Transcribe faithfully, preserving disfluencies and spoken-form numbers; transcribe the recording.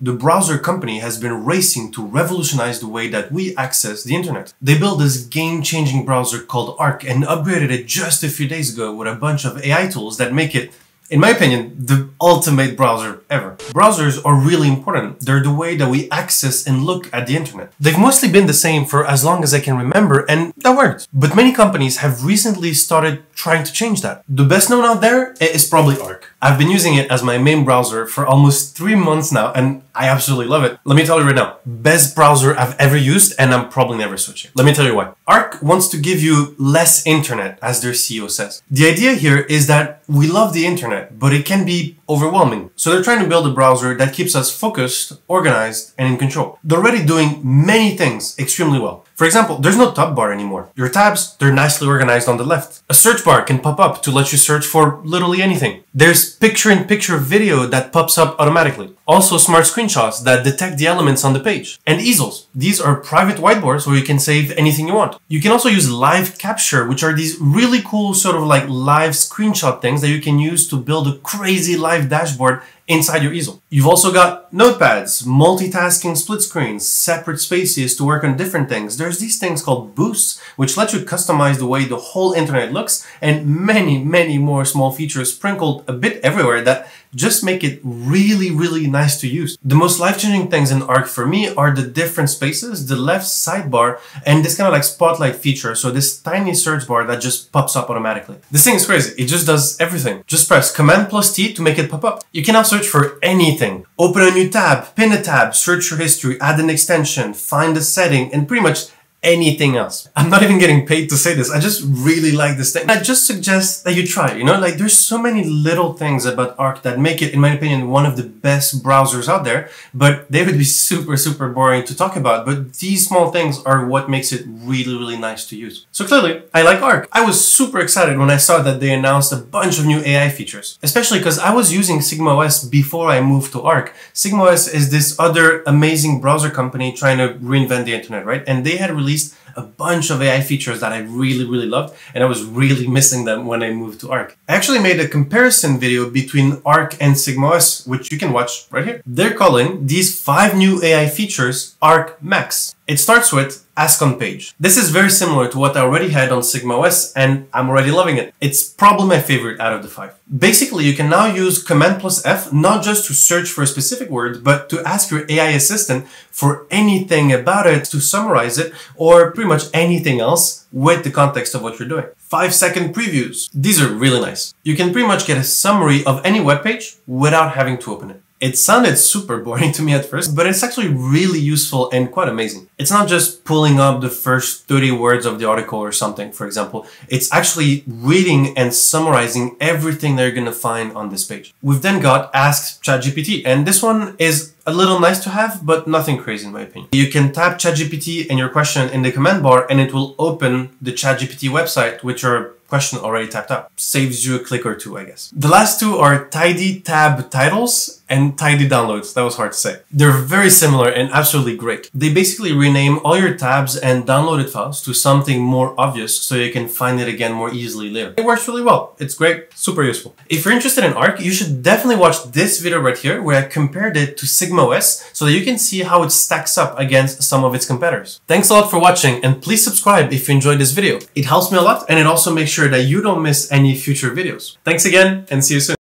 The browser company has been racing to revolutionize the way that we access the internet. They built this game-changing browser called Arc and upgraded it just a few days ago with a bunch of A I tools that make it, in my opinion, the ultimate browser ever. Browsers are really important. They're the way that we access and look at the internet. They've mostly been the same for as long as I can remember, and that worked. But many companies have recently started trying to change that. The best known out there is probably Arc. I've been using it as my main browser for almost three months now, and I absolutely love it. Let me tell you right now, best browser I've ever used, and I'm probably never switching. Let me tell you why. Arc wants to give you less internet, as their C E O says. The idea here is that we love the internet, but it can be overwhelming. So they're trying to build a browser that keeps us focused, organized, and in control. They're already doing many things extremely well. For example, there's no top bar anymore. Your tabs, they're nicely organized on the left. A search bar can pop up to let you search for literally anything. There's picture-in-picture video that pops up automatically. Also smart screenshots that detect the elements on the page. And easels. These are private whiteboards where you can save anything you want. You can also use live capture, which are these really cool sort of like live screenshot things that you can use to build a crazy live dashboard inside your easel. You've also got notepads, multitasking split screens, separate spaces to work on different things. There's these things called boosts, which let you customize the way the whole internet looks, and many, many more small features sprinkled a bit everywhere that just make it really, really nice to use. The most life-changing things in Arc for me are the different spaces, the left sidebar, and this kind of like spotlight feature, so this tiny search bar that just pops up automatically. This thing is crazy, it just does everything. Just press Command plus T to make it pop up. You can also search for anything. Open a new tab, pin a tab, search your history, add an extension, find a setting, and pretty much anything else. I'm not even getting paid to say this. I just really like this thing. I just suggest that you try it, you know? Like, there's so many little things about Arc that make it, in my opinion, one of the best browsers out there, but they would be super, super boring to talk about. But these small things are what makes it really, really nice to use. So clearly, I like Arc. I was super excited when I saw that they announced a bunch of new A I features, especially because I was using Sigma O S before I moved to Arc. Sigma O S is this other amazing browser company trying to reinvent the internet, right? And they had really released a bunch of A I features that I really, really loved, and I was really missing them when I moved to Arc. I actually made a comparison video between Arc and Sigma O S, which you can watch right here. They're calling these five new A I features Arc Max. It starts with Ask on Page. This is very similar to what I already had on Sigma O S, and I'm already loving it. It's probably my favorite out of the five. Basically, you can now use Command plus F, not just to search for a specific word, but to ask your A I assistant for anything about it, to summarize it, or pretty much anything else with the context of what you're doing. Five-second previews. These are really nice. You can pretty much get a summary of any web page without having to open it. It sounded super boring to me at first, but it's actually really useful and quite amazing. It's not just pulling up the first thirty words of the article or something, for example. It's actually reading and summarizing everything that you're gonna find on this page. We've then got Ask ChatGPT, and this one is a little nice to have, but nothing crazy in my opinion. You can tap ChatGPT and your question in the command bar, and it will open the ChatGPT website, which are question already tapped up. Saves you a click or two, I guess. The last two are tidy tab titles and tidy downloads. That was hard to say. They're very similar and absolutely great. They basically rename all your tabs and downloaded files to something more obvious so you can find it again more easily later. It works really well. It's great, super useful. If you're interested in Arc, you should definitely watch this video right here where I compared it to Sigma O S so that you can see how it stacks up against some of its competitors. Thanks a lot for watching, and please subscribe if you enjoyed this video. It helps me a lot, and it also makes sure that you don't miss any future videos. Thanks again, and see you soon.